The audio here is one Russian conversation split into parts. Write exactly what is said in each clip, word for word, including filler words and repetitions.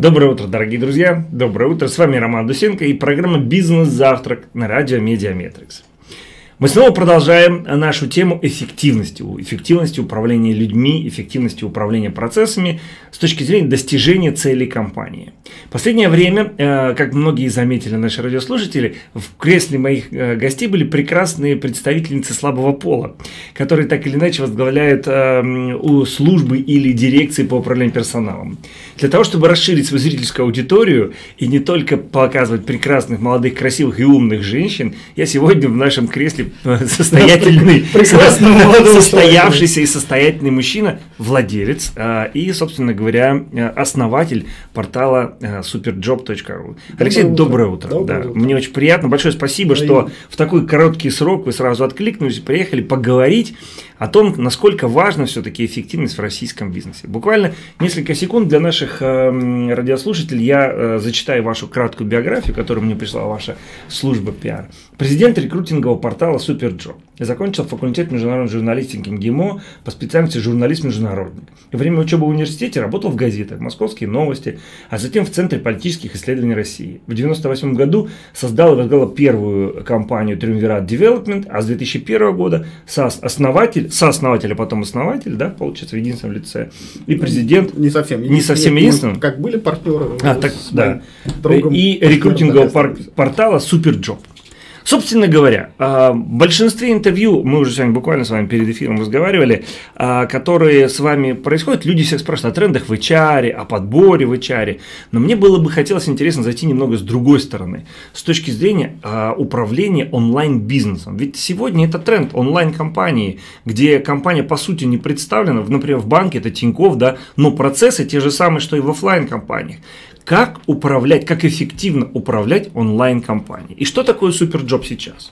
Доброе утро, дорогие друзья, доброе утро, с вами Роман Дусенко и программа «Бизнес-завтрак» на радио «Медиаметрикс». Мы снова продолжаем нашу тему эффективности, эффективности управления людьми, эффективности управления процессами с точки зрения достижения целей компании. В последнее время, как многие заметили наши радиослушатели, в кресле моих гостей были прекрасные представительницы слабого пола, которые так или иначе возглавляют у службы или дирекции по управлению персоналом. Для того, чтобы расширить свою зрительскую аудиторию и не только показывать прекрасных, молодых, красивых и умных женщин, я сегодня в нашем кресле состоятельный, состоявшийся и состоятельный мужчина, владелец и, собственно говоря, основатель портала Superjob.ru. Алексей, доброе утро. Доброе утро. Да. Утро. Мне очень приятно. Большое спасибо, да, что и... в такой короткий срок вы сразу откликнулись, приехали поговорить о том, насколько важна все-таки эффективность в российском бизнесе. Буквально несколько секунд для наших э, радиослушателей я э, зачитаю вашу краткую биографию, которую мне прислала ваша служба пиар. Президент рекрутингового портала Superjob. Закончил факультет международной журналистики эн гэ и мо по специальности журналист-международник. Во время учебы в университете работал в газетах «Московские новости», а затем в Центре политических исследований России. В девяносто восьмом году создал и возглавил первую компанию «Триумвират Development», а с две тысячи первого года сооснователь, сооснователь, а потом основатель, да, получается, в единственном лице, и президент… Не совсем. Не совсем единственным. Как были партнеры. А, так, да. Другом, и рекрутингового пар портала Superjob. Собственно говоря, в большинстве интервью, мы уже сегодня буквально с вами перед эфиром разговаривали, которые с вами происходят, люди всех спрашивают о трендах в эйч ар, о подборе в эйч ар, но мне было бы хотелось интересно зайти немного с другой стороны, с точки зрения управления онлайн-бизнесом. Ведь сегодня это тренд онлайн-компании, где компания по сути не представлена, например, в банке это Тинькофф, да, но процессы те же самые, что и в офлайн-компаниях. Как управлять, как эффективно управлять онлайн-компанией? И что такое Superjob сейчас?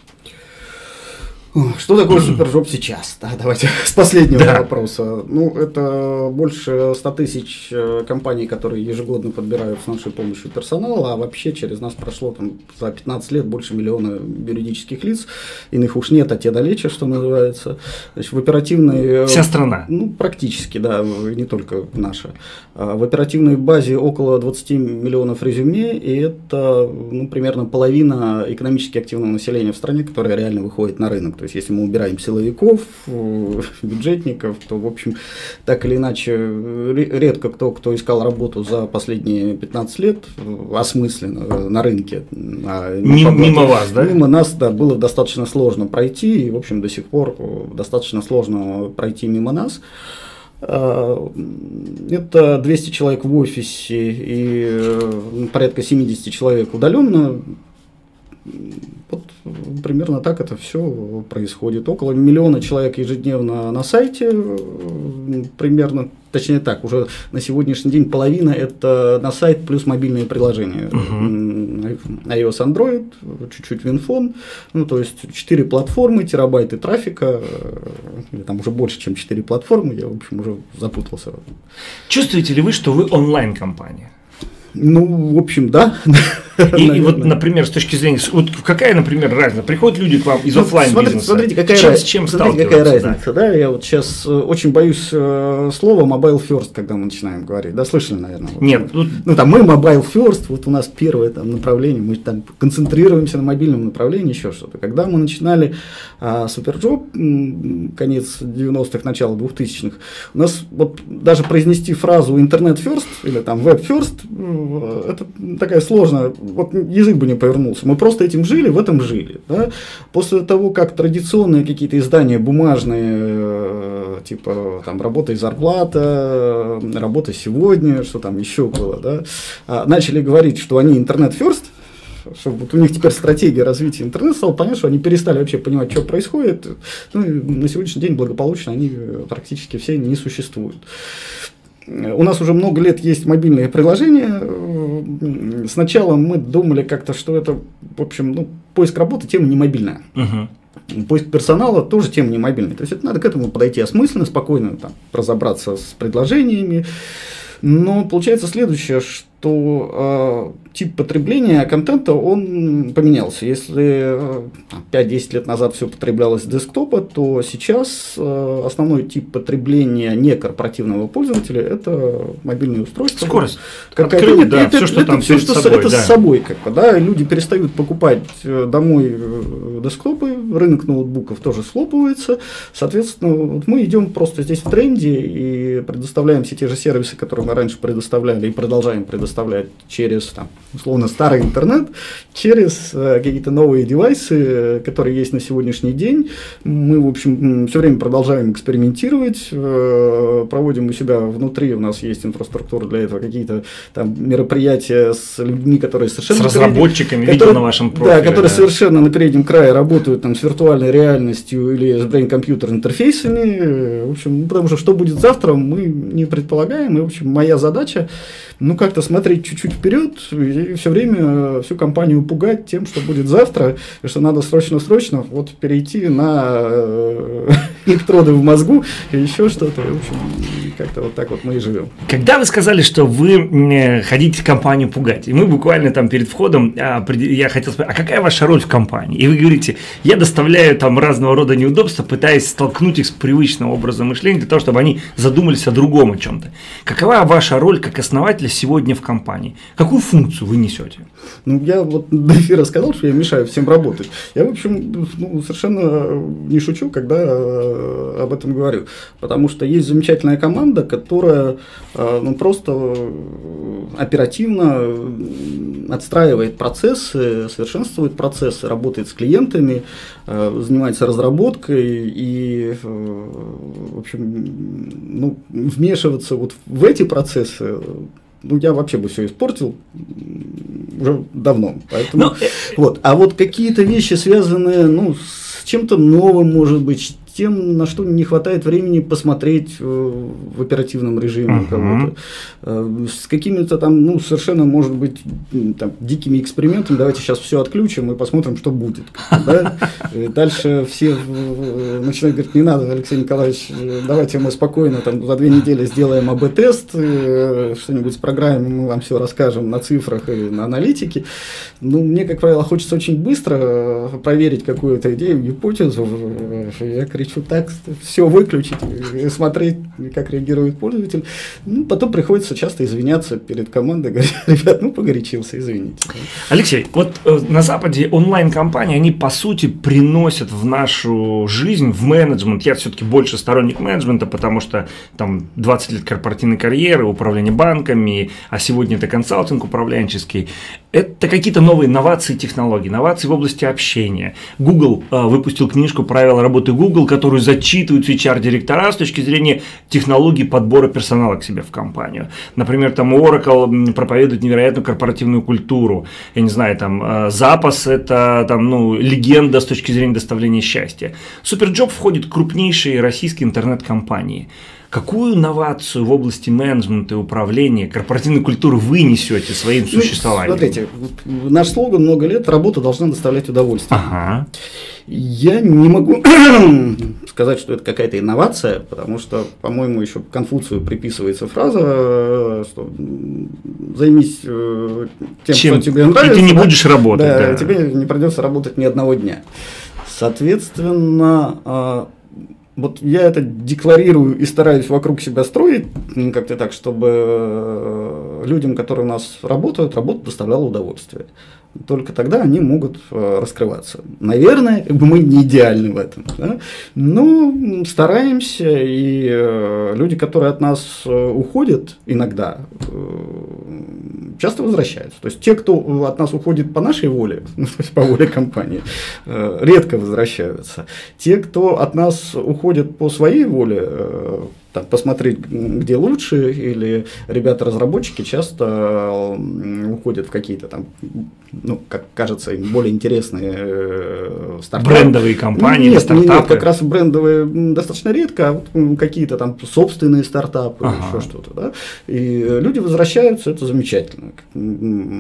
Что такое Superjob сейчас? Да, давайте с последнего да. вопроса. Ну, это больше ста тысяч компаний, которые ежегодно подбирают с нашей помощью персонала, а вообще через нас прошло там, за пятнадцать лет больше миллиона юридических лиц, иных уж нет, а те далече, что называется. Значит, в оперативной… Вся страна. Ну, практически, да, не только наша. В оперативной базе около двадцати миллионов резюме, и это ну, примерно половина экономически активного населения в стране, которое реально выходит на рынок. То есть, если мы убираем силовиков, бюджетников, то, в общем, так или иначе, редко кто, кто искал работу за последние пятнадцать лет осмысленно на рынке. А мимо, мимо вас, да? Мимо нас, да, было достаточно сложно пройти, и, в общем, до сих пор достаточно сложно пройти мимо нас. Это двести человек в офисе и порядка семьдесят человек удаленно. Вот примерно так это все происходит. Около миллиона человек ежедневно на сайте, примерно, точнее так, уже на сегодняшний день половина это на сайт плюс мобильные приложения. Uh-huh. iOS, Android, чуть-чуть Винфон, ну то есть четыре платформы, терабайты трафика, или там уже больше, чем четыре платформы, я в общем уже запутался. Чувствуете ли вы, что вы онлайн-компания? Ну, в общем, да. И, и вот, например, с точки зрения, вот какая, например, разница? Приходят люди к вам из офлайн бизнеса. Смотрите, какая, чем, раз... с чем смотрите, какая разница. Да. Да? Я вот сейчас очень боюсь э, слова mobile first, когда мы начинаем говорить. Да, слышали, наверное? Вот. Нет. Ну, ну, там мы mobile first, вот у нас первое там, направление, мы там концентрируемся на мобильном направлении, еще что-то. Когда мы начинали э, Superjob, конец девяностых, начало двухтысячных, у нас вот даже произнести фразу интернет first или там веб first, это такая сложная, вот язык бы не повернулся. Мы просто этим жили, в этом жили. Да? После того, как традиционные какие-то издания бумажные, типа там «Работа и зарплата», «Работа сегодня», что там еще было, да? Начали говорить, что они интернет-ферст, что вот у них теперь стратегия развития интернета, стало понятно, что они перестали вообще понимать, что происходит. Ну, и на сегодняшний день благополучно они практически все не существуют. У нас уже много лет есть мобильные приложения. Сначала мы думали как-то, что это, в общем, ну, поиск работы, тема не мобильная. Uh-huh. Поиск персонала тоже тема не мобильная. То есть, это надо к этому подойти осмысленно, спокойно там, разобраться с предложениями. Но получается следующее, что э, тип потребления контента, он поменялся. Если пять-десять лет назад все потреблялось с десктопа, то сейчас основной тип потребления некорпоративного пользователя – это мобильные устройства. Скорость. Открыл, это, да, это, все, это, что это, там все, что с собой. Это да. с собой как бы, да? Люди перестают покупать домой десктопы, рынок ноутбуков тоже слопывается. Соответственно, вот мы идем просто здесь в тренде и предоставляем все те же сервисы, которые мы раньше предоставляли, и продолжаем предоставлять через там, условно старый интернет, через э, какие-то новые девайсы, которые есть на сегодняшний день. Мы, в общем, все время продолжаем экспериментировать, э, проводим у себя внутри, у нас есть инфраструктура для этого, какие-то там мероприятия с людьми, которые совершенно… С разработчиками, перед... которые, видел на вашем профиле. Да, которые да. совершенно на переднем крае работают там, с виртуальной реальностью или с брейн-компьютер интерфейсами, в общем, потому что что будет завтра, мы не предполагаем, и, в общем, моя задача, ну, как-то смотреть чуть-чуть вперед и все время всю компанию пугать тем, что будет завтра, и что надо срочно-срочно вот перейти на электроды в мозгу и еще что-то, в общем, как-то вот так вот мы и живем. Когда вы сказали, что вы хотите компанию пугать, и мы буквально там перед входом, я хотел спросить, а какая ваша роль в компании? И вы говорите, я доставляю там разного рода неудобства, пытаясь столкнуть их с привычным образом мышления для того, чтобы они задумались о другом, о чем-то. Какова ваша роль как основателя сегодня в компании? Какую функцию вы несете? Ну, я вот до эфира сказал, что я мешаю всем работать. Я, в общем, ну, совершенно не шучу, когда э, об этом говорю. Потому что есть замечательная команда, которая э, ну, просто оперативно отстраивает процессы, совершенствует процессы, работает с клиентами, э, занимается разработкой и, э, в общем, ну, вмешиваться вот в эти процессы. Ну, я вообще бы все испортил уже давно. Поэтому, ну, вот. А вот какие-то вещи, связанные ну, с чем-то новым, может быть, тем, на что не хватает времени посмотреть в оперативном режиме uh-huh. кого-то, с какими-то там, ну, совершенно, может быть, там, дикими экспериментами, давайте сейчас все отключим и посмотрим, что будет. Да? Дальше все начинают говорить, не надо, Алексей Николаевич, давайте мы спокойно там, за две недели сделаем АБ-тест, что-нибудь с программой, мы вам все расскажем на цифрах и на аналитике. Ну, мне, как правило, хочется очень быстро проверить какую-то идею, гипотезу, я кричу, что так все выключить, смотреть, как реагирует пользователь. Ну, потом приходится часто извиняться перед командой, говорить, ребят, ну погорячился, извините. Алексей, вот э, на Западе онлайн-компании, они по сути приносят в нашу жизнь, в менеджмент, я все-таки больше сторонник менеджмента, потому что там двадцать лет корпоративной карьеры, управление банками, а сегодня это консалтинг управленческий, это какие-то новые инновации технологий, инновации в области общения. Google э, выпустил книжку «Правила работы Google», которую зачитывают эйч ар-директора с точки зрения технологий подбора персонала к себе в компанию. Например, там Oracle проповедует невероятную корпоративную культуру. Я не знаю, там запас – это там, ну, легенда с точки зрения доставления счастья. Superjob входит в крупнейшие российские интернет-компании. Какую инновацию в области менеджмента и управления, корпоративной культуры вы несете своим ну, существованием? Смотрите, наш слоган много лет – работа должна доставлять удовольствие. Ага. Я не могу сказать, что это какая-то инновация, потому что, по-моему, еще Конфуцию приписывается фраза, что займись тем, чем? Что тебе нравится. И ты не будешь работать. Да, да. Тебе не придется работать ни одного дня. Соответственно… Вот я это декларирую и стараюсь вокруг себя строить, как-то так, чтобы людям, которые у нас работают, работа доставляла удовольствие. Только тогда они могут раскрываться. Наверное, мы не идеальны в этом. Да? Но стараемся, и люди, которые от нас уходят иногда, часто возвращаются. То есть те, кто от нас уходит по нашей воле, то есть по воле компании, редко возвращаются. Те, кто от нас уходит по своей воле, там, посмотреть, где лучше, или ребята-разработчики часто уходят в какие-то там, ну, как кажется, им более интересные стартапы. Брендовые компании, нет, стартапы. Нет, как раз брендовые достаточно редко, а вот какие-то там собственные стартапы, ага. еще что-то. Да? И люди возвращаются, это замечательно.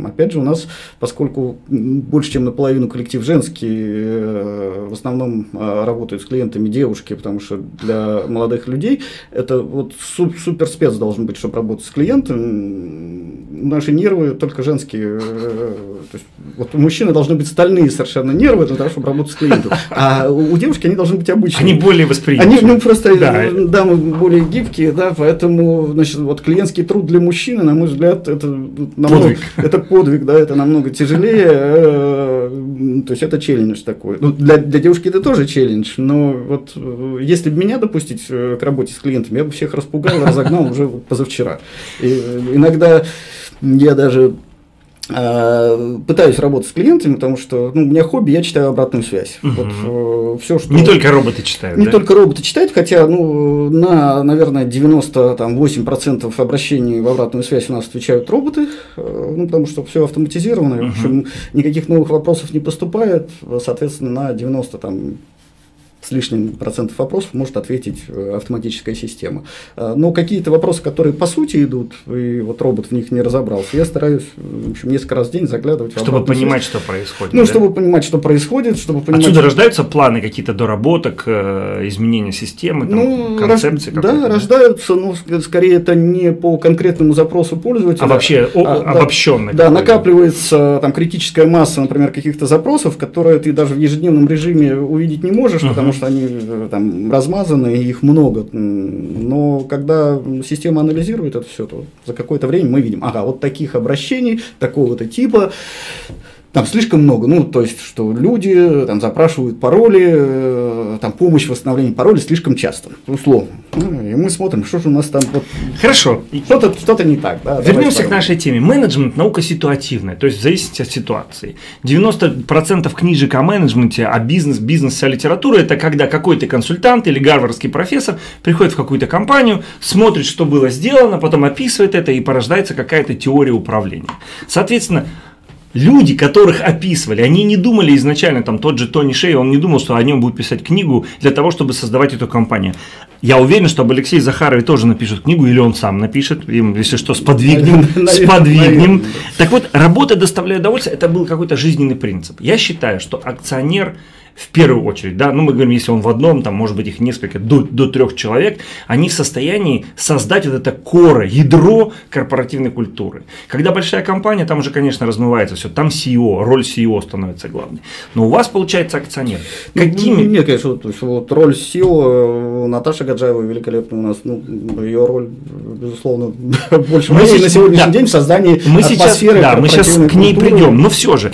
Опять же, у нас, поскольку больше, чем наполовину коллектив женский, в основном работают с клиентами девушки, потому что для молодых людей это это вот суп, супер спец должен быть, чтобы работать с клиентом. Наши нервы только женские. То есть, вот у мужчины должны быть стальные совершенно нервы для того, чтобы работать с клиентом. А у девушки они должны быть обычными. Они более восприимчивые. Они ну, просто да, дамы более гибкие, да, поэтому значит, вот клиентский труд для мужчины, на мой взгляд, это намного, подвиг. Это подвиг, да, это намного тяжелее. То есть это челлендж такой. Ну, для, для девушки это тоже челлендж, но вот если бы меня допустить к работе с клиентами, я бы всех распугал, разогнал уже позавчера. И иногда я даже э, пытаюсь работать с клиентами, потому что ну, у меня хобби, я читаю обратную связь. Угу. Вот, э, всё, что... Не только роботы читают. Не да? только роботы читают, хотя ну, на, наверное, девяносто восемь процентов обращений в обратную связь у нас отвечают роботы, э, ну, потому что все автоматизировано, угу. В общем, никаких новых вопросов не поступает, соответственно, на девяносто процентов там, с лишним процентов вопросов может ответить автоматическая система. Но какие-то вопросы, которые по сути идут, и вот робот в них не разобрался, я стараюсь, в общем, несколько раз в день заглядывать. Чтобы понимать, что происходит. Ну, да? чтобы понимать, что происходит, чтобы понимать… Отсюда что... рождаются планы какие-то доработок, изменения системы, там, ну, концепции? Рож... Да, да, рождаются, но скорее это не по конкретному запросу пользователя. А вообще а, обобщенно. Да, да, накапливается там критическая масса, например, каких-то запросов, которые ты даже в ежедневном режиме увидеть не можешь, uh-huh. потому что они там размазаны, их много, но когда система анализирует это все, то за какое-то время мы видим, ага, вот таких обращений, такого-то типа, там слишком много, ну, то есть, что люди там запрашивают пароли, там помощь в восстановлении пароля слишком часто, условно, и мы смотрим, что же у нас там… Вот, хорошо. Что-то, что-то не так. Да, вернемся к нашей теме. Менеджмент – наука ситуативная, то есть, в зависимости от ситуации. девяносто процентов книжек о менеджменте, о бизнес, бизнес, о литературе – это когда какой-то консультант или гарвардский профессор приходит в какую-то компанию, смотрит, что было сделано, потом описывает это, и порождается какая-то теория управления. Соответственно, люди, которых описывали, они не думали изначально, там тот же Тони Шей, он не думал, что о нем будут писать книгу для того, чтобы создавать эту компанию. Я уверен, что об Алексее Захарове тоже напишут книгу, или он сам напишет, им, если что, сподвигнем. сподвигнем. Так вот, работа доставляет удовольствие, это был какой-то жизненный принцип. Я считаю, что акционер в первую очередь, да, ну мы говорим, если он в одном, там может быть их несколько, до, до трех человек, они в состоянии создать вот это коро, ядро корпоративной культуры. Когда большая компания, там уже, конечно, размывается все, там си и о, роль си и о становится главной. Но у вас получается акционер. Какими? Нет, конечно, то есть, вот роль си и о, Наташа Гаджаева великолепная у нас, ну, ее роль, безусловно, больше мы сейчас, на сегодняшний да, день в создании мы атмосферы сейчас, да, мы сейчас к ней культуры. Придем, но все же.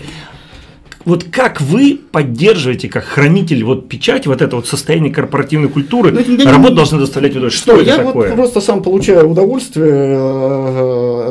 Вот как вы поддерживаете, как хранитель вот печать, вот это вот состояние корпоративной культуры, работа должна доставлять удовольствие? Что, что это я такое? Вот просто сам получаю удовольствие,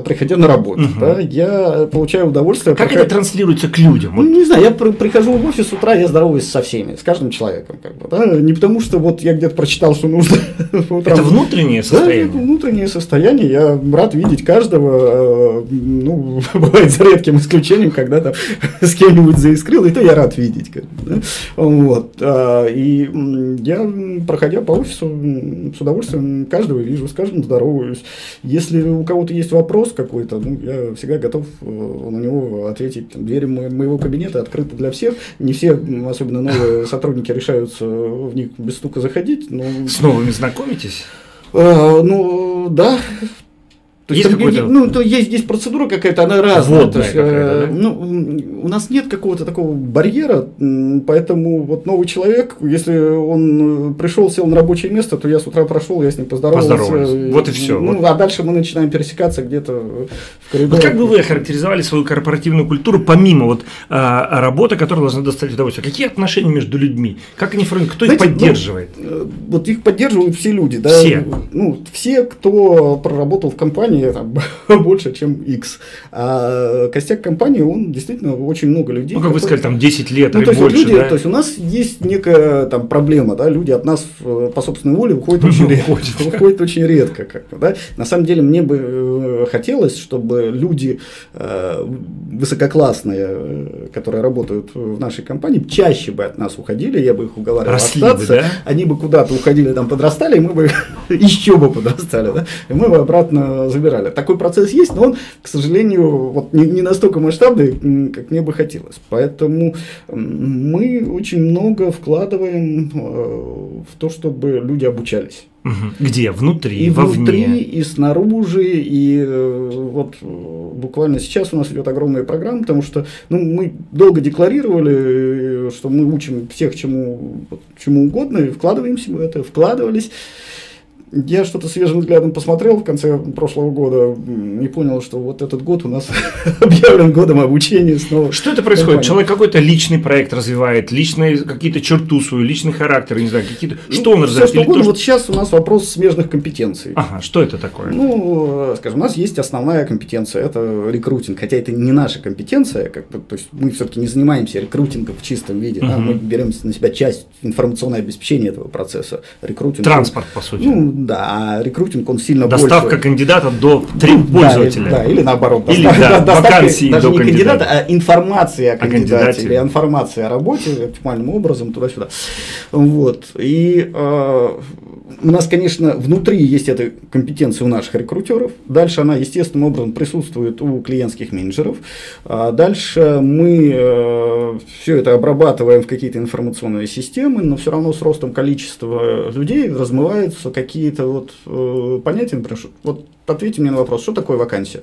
приходя на работу. Угу. Да, я получаю удовольствие… Как приход... это транслируется к людям? Ну, не знаю, я прихожу в офис с утра, я здороваюсь со всеми, с каждым человеком. Как бы, да? Не потому, что вот я где-то прочитал, что нужно… Это внутреннее состояние? Да, это внутреннее состояние, я рад видеть каждого, ну, бывает за редким исключением, когда там с кем-нибудь заискиваешь. Скрыл, и то я рад видеть. Да? Вот. И я, проходя по офису, с удовольствием каждого вижу, с каждым здороваюсь. Если у кого-то есть вопрос какой-то, ну, я всегда готов на него ответить. Двери моего кабинета открыты для всех. Не все, особенно новые сотрудники, решаются в них без стука заходить. Но... С новыми знакомитесь? А, ну, да. То есть, есть, там, ну, то есть, есть процедура какая-то, она разная. То есть, какая-то, да? Ну, у нас нет какого-то такого барьера, поэтому вот новый человек, если он пришел, сел на рабочее место, то я с утра прошел, я с ним поздоровался. Вот и все. Ну, вот. А дальше мы начинаем пересекаться где-то в коридоре. Вот как бы вы охарактеризовали свою корпоративную культуру, помимо вот, а, работы, которая должна доставить удовольствие? Какие отношения между людьми? Как они формируют? Кто Знаете, их поддерживает? Ну, вот их поддерживают все люди. Да? Все. Ну, все, кто проработал в компании там, больше, чем X. А костяк компании, он действительно очень много людей. Ну, как вы сказали, там десять лет ну, или больше. Люди, да? То есть, у нас есть некая там проблема, да, люди от нас по собственной воле уходят очень редко. Уходят очень редко как-то, да? На самом деле, мне бы хотелось, чтобы люди высококлассные, которые работают в нашей компании, чаще бы от нас уходили, я бы их уговаривал Росли остаться, бы, да? Они бы куда-то уходили, там подрастали, и мы бы еще бы подрастали, да? И мы бы обратно завернули собирали. Такой процесс есть, но он, к сожалению, вот не, не настолько масштабный, как мне бы хотелось. Поэтому мы очень много вкладываем в то, чтобы люди обучались. Где? Внутри, и вовне. Внутри, и снаружи, и вот буквально сейчас у нас идет огромная программа, потому что ну, мы долго декларировали, что мы учим всех чему, чему угодно, и вкладываемся в это, вкладывались. Я что-то свежим взглядом посмотрел в конце прошлого года и понял, что вот этот год у нас объявлен годом обучения снова. Что это происходит? Человек какой-то личный проект развивает, личные какие-то черту свою, личный характер, не знаю, какие-то. Что он развивает? Все, что угодно. Вот сейчас у нас вопрос смежных компетенций. Ага, что это такое? Ну, скажем, у нас есть основная компетенция, это рекрутинг, хотя это не наша компетенция, как бы, то есть мы все-таки не занимаемся рекрутингом в чистом виде, да? Мы берем на себя часть информационного обеспечения этого процесса. Рекрутинг. Транспорт, по сути. Ну, да, рекрутинг он сильно больше. Доставка кандидата до пользователя. Да, или наоборот. Или да, вакансии даже до не кандидата, кандидата, а информация о кандидате, о кандидате. Или информация о работе оптимальным образом туда-сюда. Вот. И э, у нас, конечно, внутри есть эта компетенция у наших рекрутеров. Дальше она естественным образом присутствует у клиентских менеджеров. А дальше мы э, все это обрабатываем в какие-то информационные системы, но все равно с ростом количества людей размываются какие-то вот э, понятия, например, вот ответьте мне на вопрос, что такое вакансия?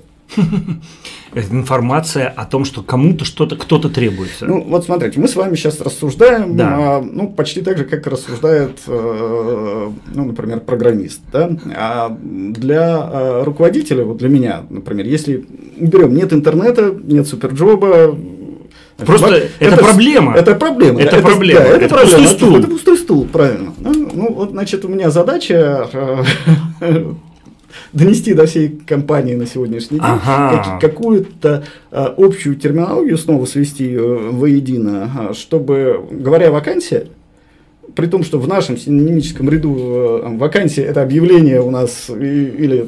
Это информация о том, что кому-то что-то, кто-то требуется. Ну, вот смотрите, мы с вами сейчас рассуждаем, да. а, ну, почти так же, как рассуждает, э, ну, например, программист. Да? А для э, руководителя, вот для меня, например, если уберем, нет интернета, нет суперджоба, просто это, это проблема. Это проблема. Это, да, проблема. Это, да, это, это проблема. Пустой стул. Это, это пустой стул, правильно. Ну, ну, вот, значит, у меня задача донести до всей компании на сегодняшний день ага. какую-то а, общую терминологию, снова свести ее воедино, чтобы, говоря о вакансии, при том, что в нашем синонимическом ряду вакансии это объявление у нас или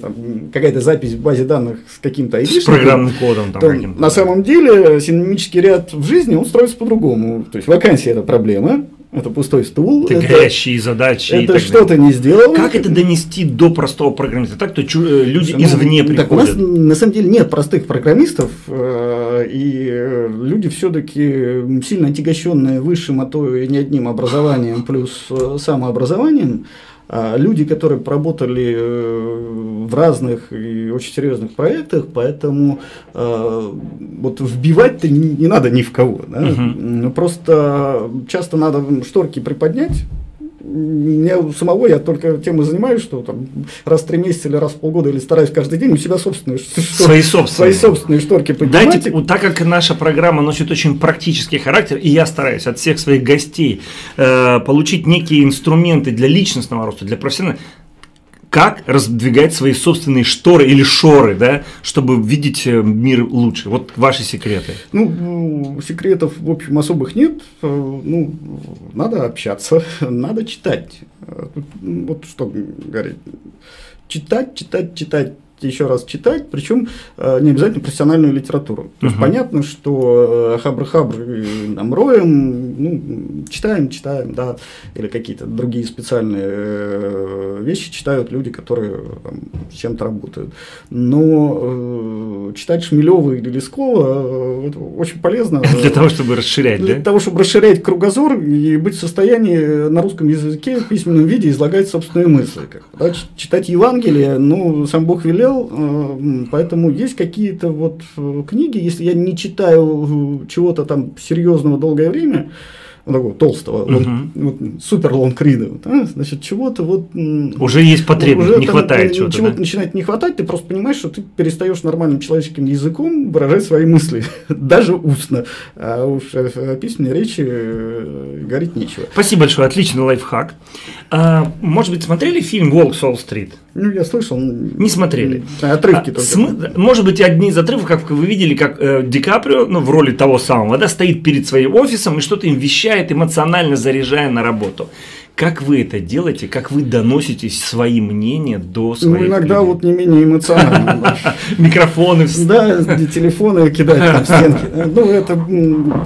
какая-то запись в базе данных с каким-то ай ди. С программным кодом. Там, там, на самом деле синонимический ряд в жизни он строится по-другому. То есть вакансия – это проблема. Это пустой стул. Это, это горящие задачи. Это что-то не сделал. Как это донести до простого программиста? Так-то люди ну, извне приходят. Так у нас на самом деле нет простых программистов, и люди все-таки сильно отягощенные высшим, а то и не одним образованием плюс самообразованием. Люди, которые поработали в разных и очень серьезных проектах, поэтому э, вот вбивать-то не, не надо ни в кого. Да? Uh-huh. Просто часто надо шторки приподнять. Я самого, я только тем и занимаюсь, что там раз в три месяца или раз в полгода, или стараюсь каждый день у себя собственные свои, штор... собственные. свои собственные шторки поднимать. Дайте, так как наша программа носит очень практический характер, и я стараюсь от всех своих гостей э, получить некие инструменты для личностного роста, для профессионального, как раздвигать свои собственные шторы или шоры, да, чтобы видеть мир лучше. Вот ваши секреты. Ну, секретов, в общем, особых нет. Ну, надо общаться, надо читать. Вот что говорить. Читать, читать, читать. Еще раз читать, причем не обязательно профессиональную литературу. То uh-huh. есть понятно, что Хабр-Хабр нам роем, ну, читаем, читаем, да, или какие-то другие специальные вещи читают люди, которые там, с чем-то работают. Но э, читать Шмелева или Лескова это очень полезно. Для того, чтобы расширять, для да? того, чтобы расширять кругозор и быть в состоянии на русском языке в письменном виде излагать собственные мысли. Да? Читать Евангелие, ну, сам Бог велел. Поэтому есть какие-то вот книги, если я не читаю чего-то там серьезного долгое время, такого толстого, uh-huh. супер лонгрида, да, значит, чего-то вот… Уже есть потребность, уже не хватает чего-то. Чего-то да? начинает не хватать, ты просто понимаешь, что ты перестаешь нормальным человеческим языком выражать свои мысли, даже устно, а уж о письменной речи говорить нечего. Спасибо большое, отличный лайфхак. А, может быть, смотрели фильм «Волк с Уолл-стрит»? Ну, я слышал. Не смотрели. Отрывки а, только. См... Может быть, одни из отрывок, как вы видели, как э, Ди Каприо, ну, в роли того самого, да, стоит перед своим офисом и что-то им вещает, эмоционально заряжая на работу. Как вы это делаете, как вы доносите свои мнения до своих людей? Ну, иногда вот не менее эмоционально. Микрофоны. Да, телефоны кидают в стенки. Ну, это,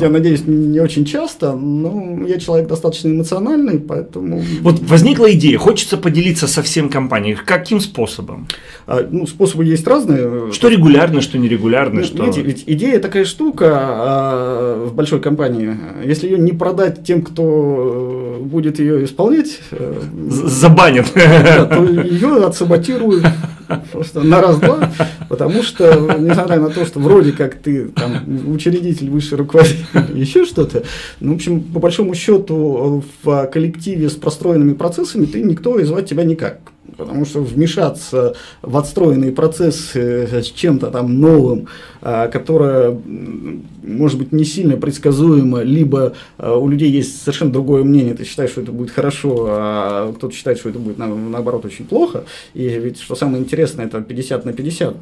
я надеюсь, не очень часто, но я человек достаточно эмоциональный, поэтому… Вот возникла идея, хочется поделиться со всем компанией. Каким способом? Ну, способы есть разные. Что регулярно, что нерегулярно, что… Ведь идея такая штука в большой компании, если ее не продать тем, кто будет ее исполнять, забанят. Да, то ее отсаботируют просто на раз-два, потому что, несмотря на то, что вроде как ты там, учредитель, высший руководитель, еще что-то, ну, в общем, по большому счету, в коллективе с простроенными процессами ты никто и звать тебя никак. Потому что вмешаться в отстроенные процессы с чем-то там новым, которое, может быть, не сильно предсказуемо, либо у людей есть совершенно другое мнение, ты считаешь, что это будет хорошо, а кто-то считает, что это будет, наоборот, очень плохо. И ведь, что самое интересное, это пятьдесят на пятьдесят.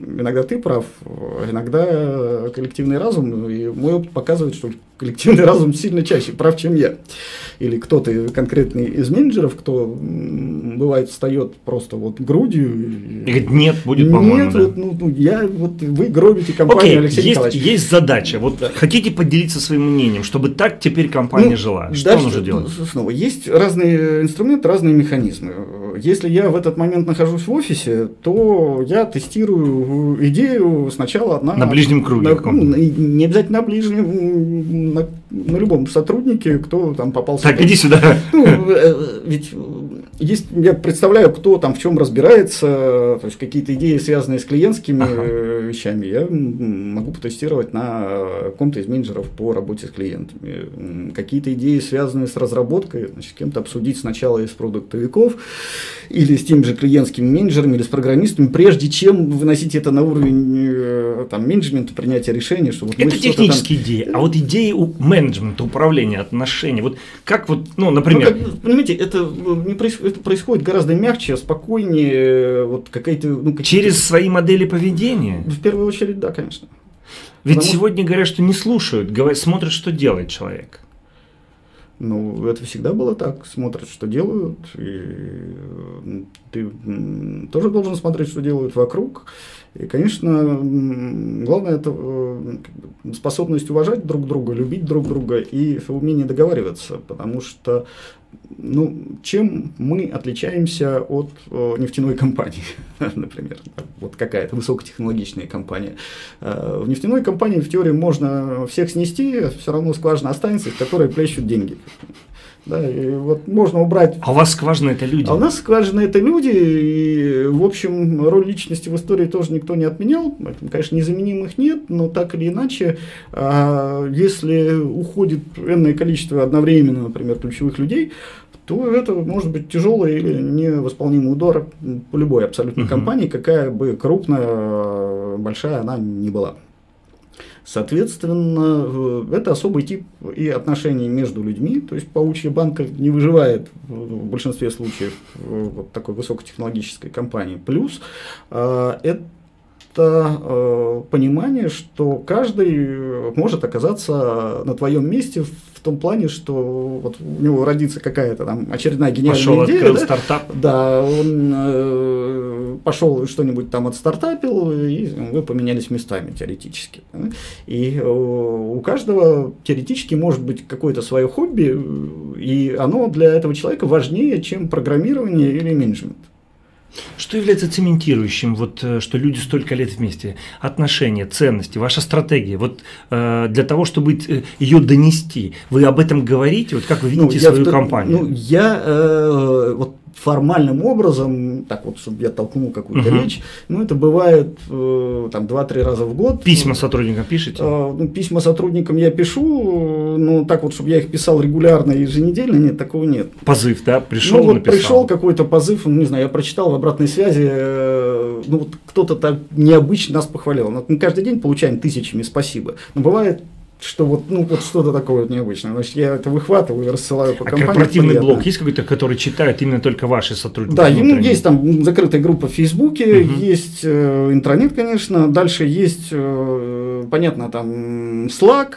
Иногда ты прав, иногда коллективный разум. И мой опыт показывает, что коллективный разум сильно чаще прав, чем я. Или кто-то конкретный из менеджеров, кто, бывает, встает просто вот грудью и говорит, нет, будет, по-моему. Нет, да. ну, ну, я, вот, вы гробите компанию, okay, Алексей есть, Николаевич. Есть задача. Вот да. Хотите поделиться своим мнением, чтобы так теперь компания ну, жила? Что дальше, нужно делать? Снова, есть разные инструменты, разные механизмы. Если я в этот момент нахожусь в офисе, то я тестирую идею сначала на… На ближнем круге. На, ну, не обязательно на ближнем, на, на любом сотруднике, кто там попался. Так, иди сюда. Ну, ведь есть, я представляю, кто там в чем разбирается, то есть какие-то идеи, связанные с клиентскими ага. вещами, я могу потестировать на ком-то из менеджеров по работе с клиентами. Какие-то идеи, связанные с разработкой, значит, с кем-то обсудить сначала из продуктовиков или с теми же клиентскими менеджерами, или с программистами, прежде чем выносить это на уровень там, менеджмента, принятия решения. Чтобы это технические там… идеи, а вот идеи у менеджмента, управления, отношений, вот как вот, ну, например… Ну, как, понимаете, это, не проис… это происходит гораздо меньше. Мягче, спокойнее, вот какая-то… Ну, через свои модели поведения? В первую очередь, да, конечно. Ведь Потому сегодня говорят, что не слушают, говорят, смотрят, что делает человек. Ну, это всегда было так, смотрят, что делают, и ты тоже должен смотреть, что делают вокруг. И, конечно, главное – это способность уважать друг друга, любить друг друга и умение договариваться, потому что… Ну, чем мы отличаемся от э, нефтяной компании, например, вот какая-то высокотехнологичная компания. Э, в нефтяной компании в теории можно всех снести, все равно скважина останется, в которой плещут деньги. Да, и вот можно убрать… А у вас скважины – это люди. А у нас скважины – это люди, и, в общем, роль личности в истории тоже никто не отменял, поэтому, конечно, незаменимых нет, но так или иначе, э, если уходит энное количество одновременно, например, ключевых людей, то это может быть тяжелый или невосполнимый удар по любой абсолютно компании, какая бы крупная, большая она ни была. Соответственно, это особый тип и отношений между людьми, то есть паучья банка не выживает в большинстве случаев вот такой высокотехнологической компании. Плюс это… Это понимание, что каждый может оказаться на твоем месте в том плане, что вот у него родится какая-то там очередная гениальная пошел, идея. Открыл да? стартап. Да, он э, пошел что-нибудь там отстартапил, и вы поменялись местами теоретически. Да? И э, у каждого теоретически может быть какое-то свое хобби, и оно для этого человека важнее, чем программирование или менеджмент. Что является цементирующим, вот, что люди столько лет вместе? Отношения, ценности, ваша стратегия. Вот э, для того, чтобы ее донести, вы об этом говорите, вот как вы видите ну, свою я, компанию? Ну, я э, вот формальным образом, так вот, чтобы я толкнул какую-то угу. речь, ну, это бывает э, там два-три раза в год. Письма сотрудникам пишете? Э, ну, письма сотрудникам я пишу, но так вот, чтобы я их писал регулярно и еженедельно, нет, такого нет. Позыв, да, пришел, ну, вот написал. Пришел какой-то позыв, ну, не знаю, я прочитал в обратной связи, э, ну, вот кто-то так необычно нас похвалил. Мы каждый день получаем тысячами спасибо, но бывает… что вот, ну, вот что-то такое вот необычное. Значит, я это выхватываю и рассылаю по а компании. Корпоративный приятно. Блог есть какой-то, который читают именно только ваши сотрудники? Да, ему есть там закрытая группа в Фейсбуке, угу. есть э, Интранет, конечно, дальше есть, э, понятно, там Slack,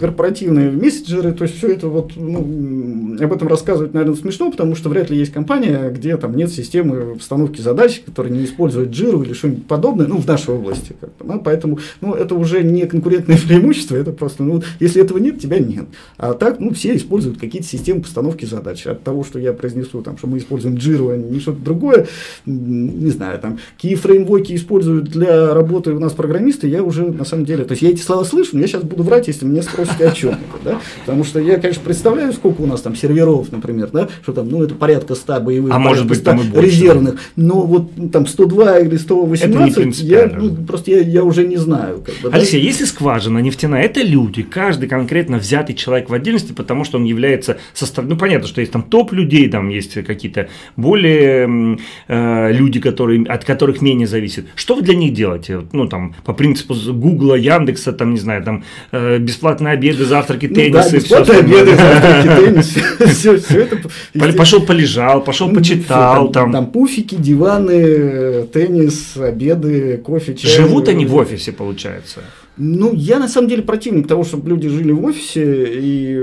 корпоративные мессенджеры, то есть все это вот, ну, об этом рассказывать, наверное, смешно, потому что вряд ли есть компания, где там нет системы обстановки задач, которые не используют Jira или что-нибудь подобное, ну, в нашей области как-то, да, поэтому, ну, это уже не конкурентное преимущество, это просто, ну, если этого нет, тебя нет. А так, ну, все используют какие-то системы постановки задач. От того, что я произнесу, там, что мы используем Jira, а не что-то другое, не знаю, там, какие фреймворки используют для работы у нас программисты, я уже, на самом деле, то есть, я эти слова слышу, но я сейчас буду врать, если меня спросите о чем-то, да, потому что я, конечно, представляю, сколько у нас там серверов, например, да, что там, ну, это порядка ста боевых, а может быть, там и больше, резервных, но вот там сто два или сто восемнадцать, я, ну, просто я, я уже не знаю. Как бы, Алексей, да? Если скважина нефтяная, это люди, каждый конкретно взятый человек в отдельности, потому что он является составным, ну, понятно, что есть там топ людей, там есть какие-то более э, люди, которые, от которых менее зависит. Что вы для них делаете? Ну, там, по принципу Гугла, Яндекса, там, не знаю, там, э, бесплатные обеды, завтраки, теннисы. Ну, да, бесплатные обеды, завтраки, теннисы, все это. Пошел полежал, пошел почитал, там. Там пуфики, диваны, теннис, обеды, кофе, чай. Живут они в офисе, получается? Ну, я на самом деле противник того, чтобы люди жили в офисе, и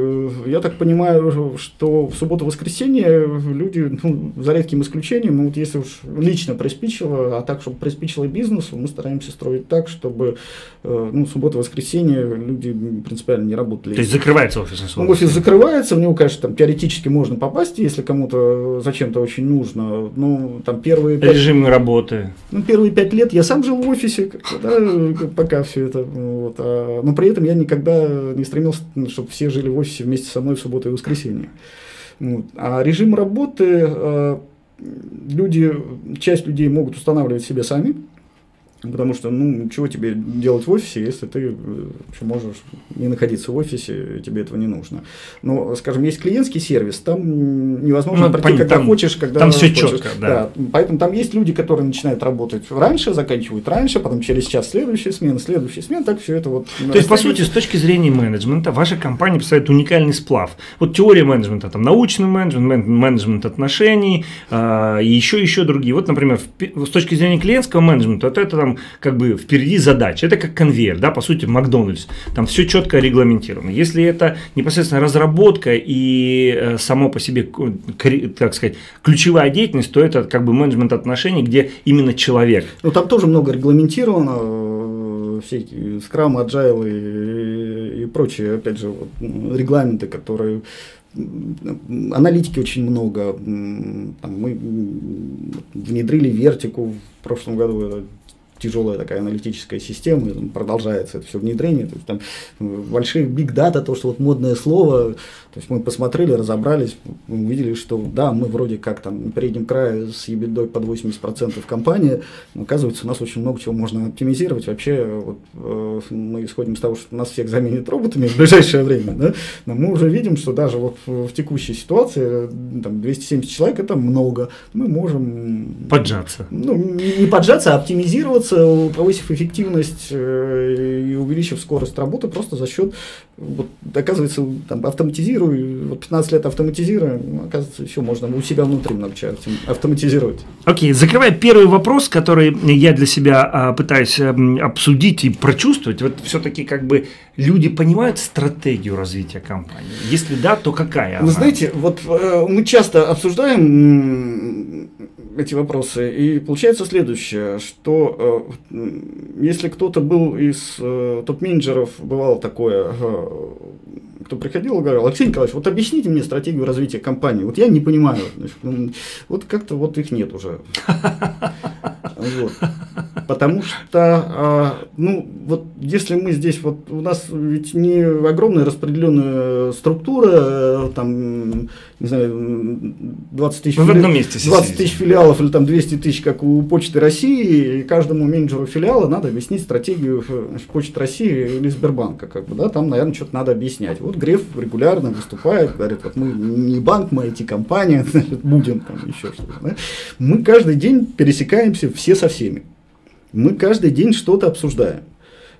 я так понимаю, что в субботу-воскресенье люди, ну, за редким исключением, ну, вот если уж лично приспичило, а так, чтобы приспичило бизнесу, мы стараемся строить так, чтобы, ну, суббота-воскресенье люди принципиально не работали. То есть закрывается офис на субботу? Ну, офис закрывается, в него, конечно, там теоретически можно попасть, если кому-то зачем-то очень нужно, ну, там первые… Режимы работы. Ну, первые пять лет я сам жил в офисе, да, пока все это… Вот, а, но при этом я никогда не стремился, чтобы все жили в офисе вместе со мной в субботу и воскресенье. Вот. А режим работы а, люди, часть людей могут устанавливать себе сами, потому что, ну, чего тебе делать в офисе, если ты можешь не находиться в офисе, и тебе этого не нужно. Но, скажем, есть клиентский сервис, там невозможно, ну, пройти, понятно, когда там, хочешь, когда там все хочешь. Четко, да. Да. Поэтому там есть люди, которые начинают работать раньше, заканчивают раньше, потом через час следующая смена, следующая смена, так все это вот. То есть, по сути, с точки зрения менеджмента, ваша компания представляет уникальный сплав. Вот теория менеджмента, там научный менеджмент, менеджмент отношений, э, и еще, еще другие. Вот, например, в, с точки зрения клиентского менеджмента, вот это там как бы впереди задача, это как конвейер, да, по сути, Макдональдс, там все четко регламентировано. Если это непосредственно разработка и само по себе, так сказать, ключевая деятельность, то это как бы менеджмент отношений, где именно человек. Ну, там тоже много регламентировано, всякие скрам, аджайл и, и прочие, опять же, вот, регламенты, которые… Аналитики очень много, там, мы внедрили вертику в прошлом году, тяжелая такая аналитическая система, продолжается это все внедрение, то есть, там, большие big data, то, что вот модное слово, то есть мы посмотрели, разобрались, увидели, что да, мы вроде как там на переднем крае с EBITDA под восемьдесят процентов компании, но оказывается, у нас очень много чего можно оптимизировать, вообще вот, э, мы исходим из того, что нас всех заменят роботами в ближайшее время, да? Но мы уже видим, что даже вот в текущей ситуации там, двести семьдесят человек это много, мы можем… Поджаться. Ну, не поджаться, а оптимизироваться, повысив эффективность и увеличив скорость работы просто за счет, вот, оказывается, там, автоматизируя, вот пятнадцать лет автоматизируя, оказывается, еще можно у себя внутри много чего автоматизировать. Окей, okay. Закрывая первый вопрос, который я для себя пытаюсь обсудить и прочувствовать, вот все-таки как бы люди понимают стратегию развития компании? Если да, то какая она? Вы знаете, вот мы часто обсуждаем эти вопросы, и получается следующее, что э, если кто-то был из э, топ-менеджеров, бывало такое, э, кто приходил и говорил: Алексей Николаевич, вот объясните мне стратегию развития компании, вот я не понимаю, значит, вот как-то вот их нет уже. Вот. Потому что, э, ну, вот если мы здесь, вот у нас ведь не огромная распределенная структура, э, там, не знаю, двадцать тысяч филиалов или там двести тысяч, как у Почты России, и каждому менеджеру филиала надо объяснить стратегию Почты России или Сбербанка, как бы, да, там, наверное, что-то надо объяснять. Вот Греф регулярно выступает, говорит: вот мы не банк, мы ай ти-компания, будем там еще что-то. Да? Мы каждый день пересекаемся все со всеми. Мы каждый день что-то обсуждаем.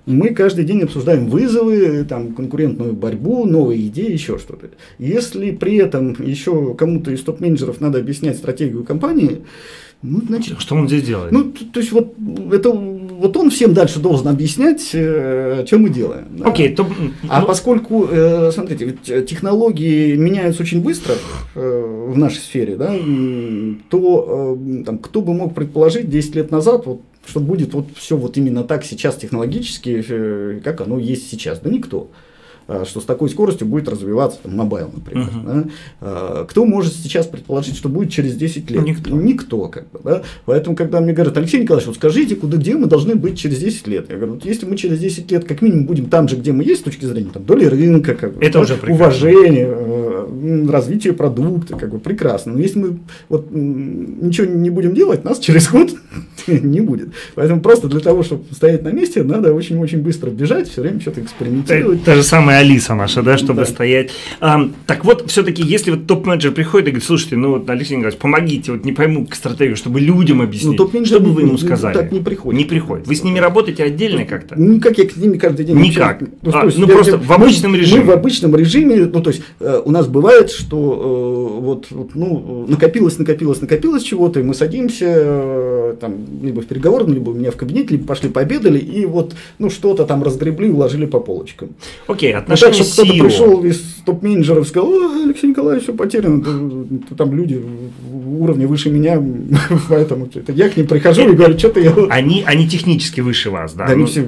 Мы каждый день обсуждаем вызовы, там, конкурентную борьбу, новые идеи, еще что-то. Если при этом еще кому-то из топ-менеджеров надо объяснять стратегию компании, ну, значит… Что он здесь делает? Ну, то, то есть, вот, это, вот он всем дальше должен объяснять, э, что мы делаем. Да? Окей, то, а ну... поскольку, э, смотрите, ведь технологии меняются очень быстро э, в нашей сфере, да, то э, там, кто бы мог предположить десять лет назад, вот, что будет вот все вот именно так сейчас технологически, как оно есть сейчас. Да никто. Что с такой скоростью будет развиваться там, мобайл, например. Uh-huh. Да? Кто может сейчас предположить, что будет через десять лет? Никто. Никто как бы, да? Поэтому, когда мне говорят, Алексей Николаевич, вот скажите, куда, где мы должны быть через десять лет? Я говорю, вот если мы через десять лет как минимум будем там же, где мы есть, с точки зрения там, доли рынка, как бы, это да? Уже прекрасно. Уважение, развитие продукта, как бы, прекрасно. Но если мы вот, ничего не будем делать, нас через год не будет. Поэтому просто для того, чтобы стоять на месте, надо очень-очень быстро бежать, все время что-то экспериментировать. Та же самая Алиса наша, да, чтобы да. стоять. А, так вот, все-таки, если вот топ-менеджер приходит и говорит, слушайте, ну вот, Алексей Николаевич, помогите, вот не пойму стратегию, чтобы людям объяснить, ну, чтобы вы ему сказали. Так не приходит. Не приходит. Вы с ними работаете отдельно как-то? Никак, я с ними каждый день. Никак. Ну, а, есть, ну я, просто я, в обычном мы, режиме. Мы в обычном режиме, ну то есть, э, у нас бывает, что э, вот, вот, ну, накопилось, накопилось, накопилось чего-то, и мы садимся, э, там, либо в переговорном, либо у меня в кабинете, либо пошли пообедали, и вот, ну, что-то там разгребли, уложили по полочкам. Окей, okay, отношения ну, так, что кто-то пришел из топ-менеджеров и сказал, о, Алексей Николаевич, все потеряно, там люди уровня выше меня, поэтому я к ним прихожу и говорю, что-то я… Они, они технически выше вас, да? Они все…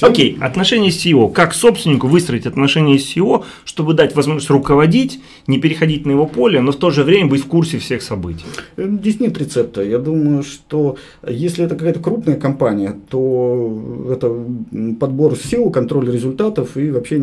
Окей, отношения с си и о. Как собственнику выстроить отношения с си и о, чтобы дать возможность руководить, не переходить на его поле, но в то же время быть в курсе всех событий? Здесь нет рецепта. Я думаю, что если это какая-то крупная компания, то это подбор си и о, контроль результатов и вообще…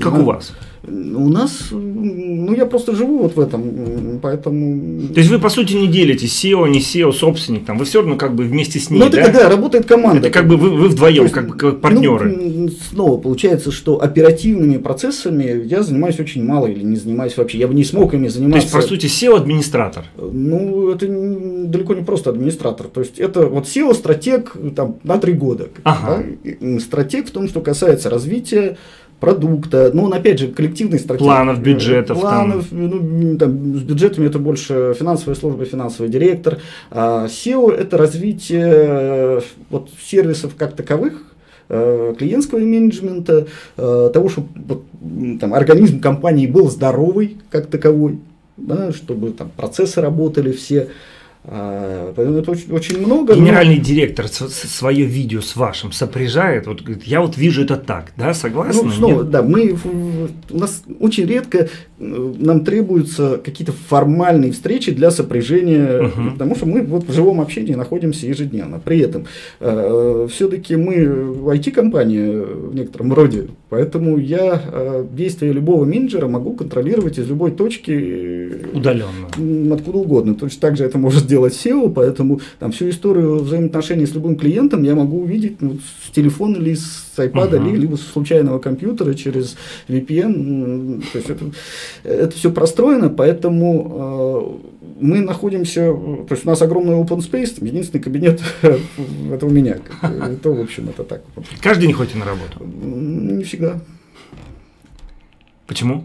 Как на... у вас? У нас… Ну, я просто живу вот в этом, поэтому… То есть, вы, по сути, не делите си и о, не си и о, собственник, там, вы все равно как бы вместе с ней, ну, это, да? Да, работает команда. Это как бы вы, вы вдвоем, есть, как бы как партнеры. Ну, снова получается, что оперативными процессами я занимаюсь очень мало или не занимаюсь вообще, я бы не смог ими заниматься. То есть, по сути, си и о-администратор? Ну, это далеко не просто администратор, то есть, это вот си и о-стратег там, на три года. Ага. Да? Стратег в том, что касается развития продукта, но он опять же коллективный стратегии. Планов, бюджетов. Планов, там. Ну, там, с бюджетами это больше финансовая служба, финансовый директор. А си и о – это развитие вот, сервисов как таковых, клиентского менеджмента, того, чтобы там, организм компании был здоровый как таковой, да, чтобы там, процессы работали все. Поэтому это очень, очень много. Генеральный но... директор свое видео с вашим сопряжает, вот говорит, я вот вижу это так, да, согласны? Ну, снова, да, мы, у нас очень редко нам требуются какие-то формальные встречи для сопряжения, угу. потому что мы вот в живом общении находимся ежедневно. При этом э, все-таки мы ай ти-компания в некотором роде, поэтому я э, действия любого менеджера могу контролировать из любой точки удаленно, откуда угодно. Точно так же это может сделать делать си и о, поэтому там всю историю взаимоотношений с любым клиентом я могу увидеть ну, с телефона или с айпада, uh-huh. либо с случайного компьютера через ви пи эн. То есть это, это все простроено, поэтому э, мы находимся, то есть у нас огромный open space, там, единственный кабинет это у меня. Это, в общем, это так. Каждый день ходите на работу? Не всегда. Почему?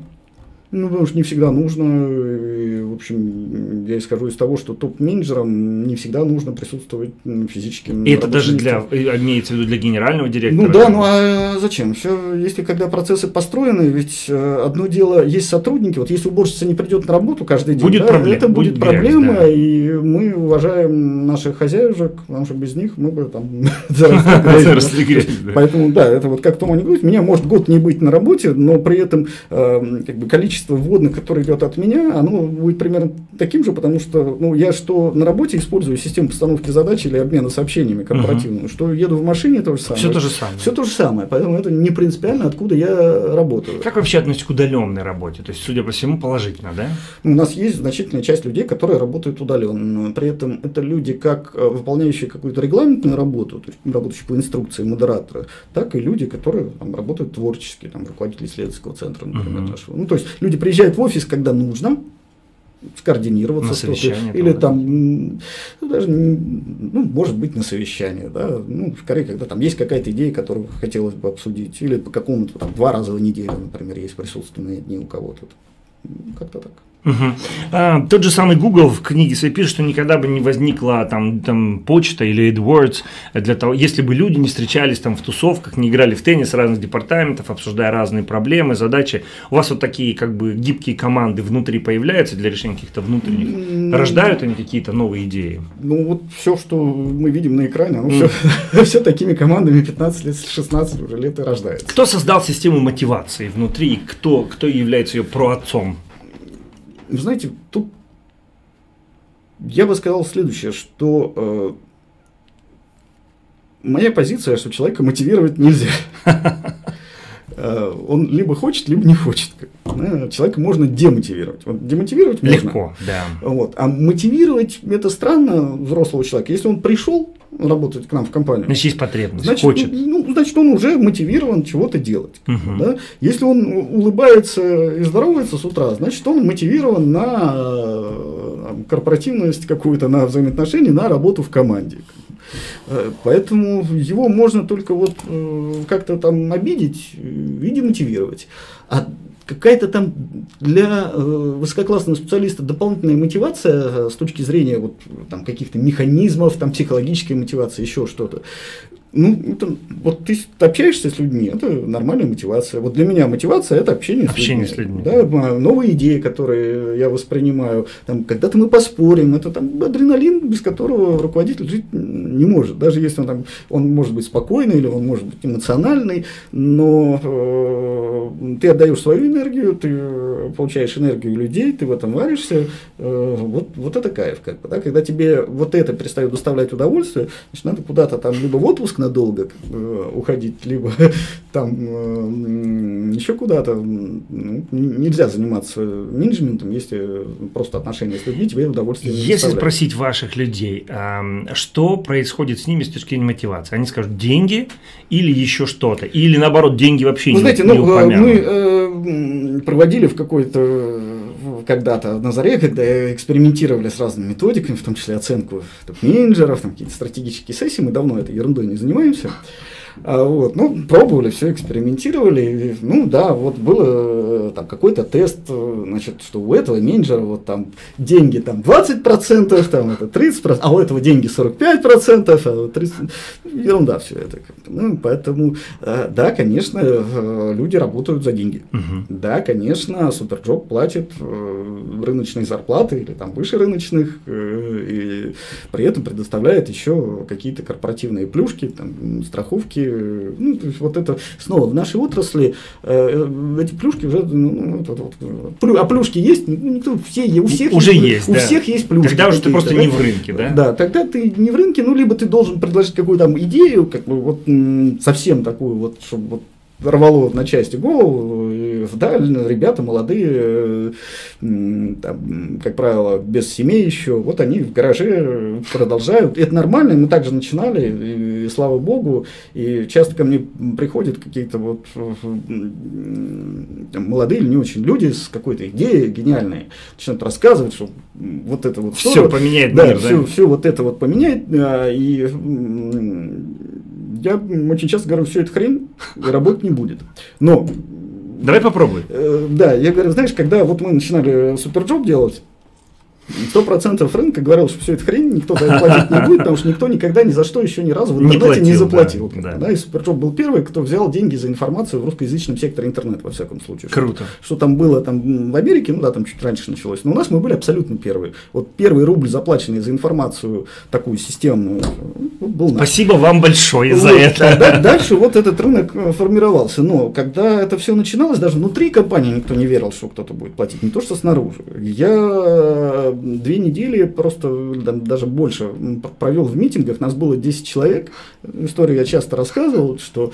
Ну, потому что не всегда нужно, и, в общем, я исхожу из того, что топ-менеджерам не всегда нужно присутствовать физически. И это даже для, имеется в виду для генерального директора? Ну да, ну а зачем? Все, если когда процессы построены, ведь одно дело, есть сотрудники, вот если уборщица не придет на работу каждый день, будет да, проблем, это будет, будет проблема, грязь, да. И мы уважаем наших хозяюшек, потому что без них мы бы там заросли грязь. Поэтому да, это вот как Тома не говорит, меня может год не быть на работе, но при этом количество вводных, который идет от меня, оно будет примерно таким же, потому что ну, я что на работе использую систему постановки задач или обмена сообщениями корпоративную, угу. что еду в машине, то же самое. Все то же самое. Все то же самое, поэтому это не принципиально, откуда я работаю. Как вообще относитесь к удаленной работе? То есть, судя по всему, положительно, да? У нас есть значительная часть людей, которые работают удаленно. При этом это люди, как выполняющие какую-то регламентную работу, то есть работающие по инструкции модератора, так и люди, которые там, работают творчески, там, руководители исследовательского центра, например, угу. нашего. Ну, то есть люди приезжают в офис, когда нужно, скоординироваться что-то, или там, даже, ну, может быть, на совещании, да, ну, скорее, когда там есть какая-то идея, которую хотелось бы обсудить, или по какому-то там два раза в неделю, например, есть присутственные дни у кого-то, как-то так. Угу. А, тот же самый Google в книге своей пишет, что никогда бы не возникла там, там почта или AdWords для того, если бы люди не встречались там в тусовках, не играли в теннис разных департаментов, обсуждая разные проблемы, задачи. У вас вот такие как бы гибкие команды внутри появляются для решения каких-то внутренних, рождают они какие-то новые идеи? Ну вот все, что мы видим на экране, оно mm. все, все такими командами пятнадцать лет, шестнадцать уже лет и рождается. Кто создал систему мотивации внутри и кто, кто является ее проотцом? Вы знаете, тут я бы сказал следующее, что э, моя позиция, что человека мотивировать нельзя. Он либо хочет, либо не хочет. Человека можно демотивировать. Вот демотивировать можно. Легко, да. Вот. А мотивировать это странно взрослого человека. Если он пришел работать к нам в компанию, значит, есть потребность, значит, хочет. Ну, значит, он уже мотивирован чего-то делать. Угу. Да? Если он улыбается и здоровается с утра, значит, он мотивирован на корпоративность какую-то, на взаимоотношения, на работу в команде. Поэтому его можно только вот как-то там обидеть и демотивировать. А какая-то там для высококлассного специалиста дополнительная мотивация с точки зрения вот там каких-то механизмов, там психологической мотивации, еще что-то. Ну, это, вот ты общаешься с людьми, это нормальная мотивация. Вот для меня мотивация – это общение, общение с людьми. С людьми. Да, новые идеи, которые я воспринимаю. Там, когда-то мы поспорим, это там адреналин, без которого руководитель жить не может. Даже если он, там, он может быть спокойный или он может быть эмоциональный, но э, ты отдаешь свою энергию, ты получаешь энергию людей, ты в этом варишься. Э, вот, вот это кайф. Как бы, да? Когда тебе вот это перестает доставлять удовольствие, значит, надо куда-то там либо в отпуск надолго э, уходить, либо там э, еще куда-то. Ну, нельзя заниматься менеджментом, если просто отношения с людьми тебе удовольствие не доставляют. Если спросить ваших людей, э, что происходит с ними с точки зрения мотивации, они скажут деньги или еще что-то, или наоборот деньги вообще не упомянут. Вы знаете, ну, мы э, проводили в какой-то когда-то на заре, когда экспериментировали с разными методиками, в том числе оценку топ-менеджеров, там какие-то стратегические сессии, мы давно этой ерундой не занимаемся. А вот, ну, пробовали, все экспериментировали. Ну да, вот был какой-то тест, значит, что у этого менеджера вот там деньги там двадцать процентов, там это тридцать процентов, а у этого деньги сорок пять процентов, а тридцать процентов, ерунда все это. Ну, поэтому, да, конечно, люди работают за деньги. Угу. Да, конечно, Superjob платит рыночные зарплаты или там выше рыночных, и при этом предоставляет еще какие-то корпоративные плюшки, там, страховки. Ну, то есть вот это снова в нашей отрасли э, эти плюшки уже, ну, вот, вот, плю, а плюшки есть, никто, все, у всех уже есть, есть у да. всех есть плюшки. Тогда уже ты просто да? не в рынке, да? Да, тогда ты не в рынке, ну либо ты должен предложить какую-то там идею, как бы вот совсем такую вот, чтобы вот рвало на части голову, и вдаль ребята молодые, там, как правило, без семей еще, вот они в гараже продолжают, это нормально, мы также начинали, и, и слава богу, и часто ко мне приходят какие-то вот там, молодые или не очень люди с какой-то идеей гениальной, начинают рассказывать, что вот это вот… Все тоже, поменяет да, мир, все, да? Все вот это вот поменяет, и… Я очень часто говорю, все это хрень, работать не будет. Но… Давай попробуй. Э, да, я говорю, знаешь, когда вот мы начинали Superjob делать, сто процентов рынка говорил, что все это хрень, никто за это платить не будет, потому что никто никогда ни за что еще ни разу в интернете не, платил, не заплатил. Да, да. Да, и Superjob был первый, кто взял деньги за информацию в русскоязычном секторе интернет, во всяком случае. Круто. Что, что там было там, в Америке, ну да, там чуть раньше началось, но у нас мы были абсолютно первые. Вот первый рубль, заплаченный за информацию, такую системную, был наш. Спасибо вам большое вот, за это. Да, дальше вот этот рынок формировался, но когда это все начиналось, даже внутри компании никто не верил, что кто-то будет платить, не то что снаружи. Я две недели, просто там, даже больше, провел в митингах, нас было десять человек, историю я часто рассказывал, что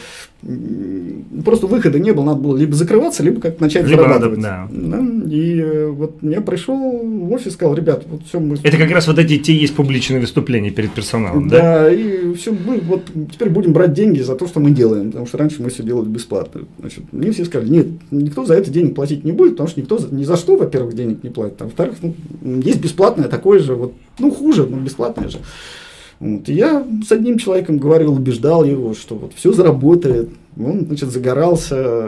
просто выхода не было, надо было либо закрываться, либо как-то начать либо зарабатывать. Надо, да. Да? И вот мне пришел в офис и сказал: ребят, вот все мы... Это как раз вот эти те есть публичные выступления перед персоналом, да? Да, и все, мы вот теперь будем брать деньги за то, что мы делаем, потому что раньше мы все делали бесплатно. Значит, мне все сказали: нет, никто за это денег платить не будет, потому что никто за, ни за что, во-первых, денег не платит, а во-вторых, ну, есть бесплатное такое же, вот, ну, хуже, но бесплатное же. Вот. И я с одним человеком говорил, убеждал его, что вот все заработает. Он, значит, загорался,